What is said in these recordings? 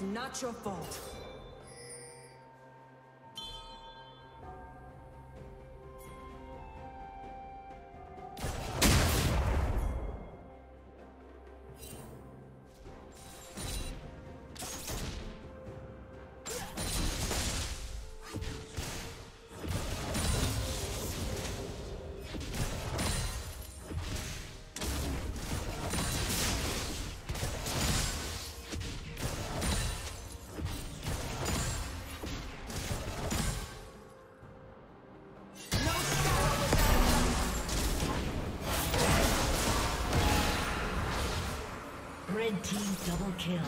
It's not your fault. Red team double kill.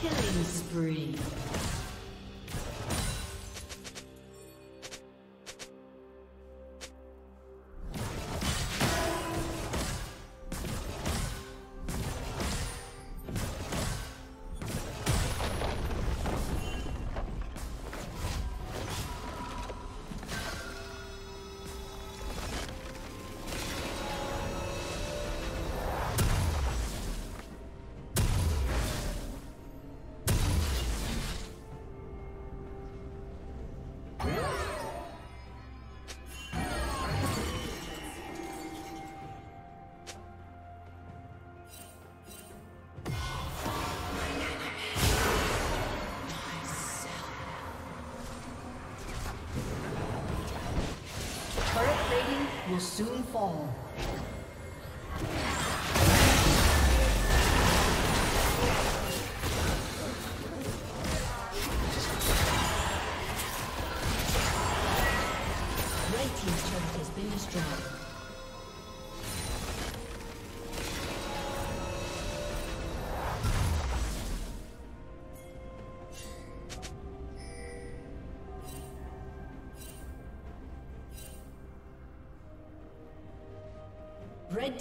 Killing spree. Spree. Will soon fall. Red team's turret has been destroyed. Red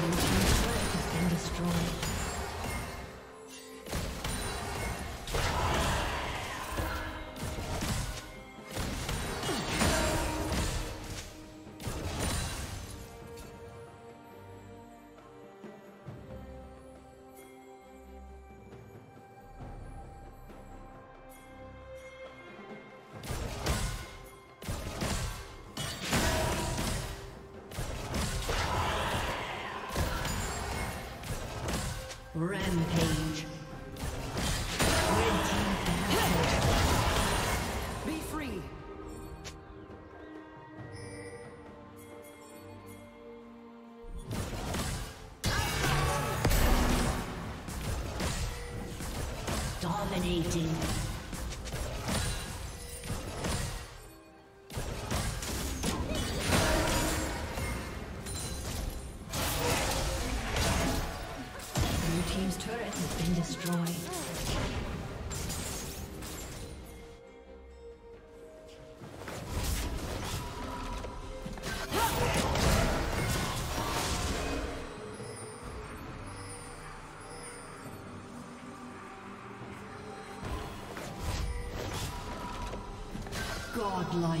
Blue team's turret has been destroyed. Rampage. Red team captured. Be free. Dominating. Godlike.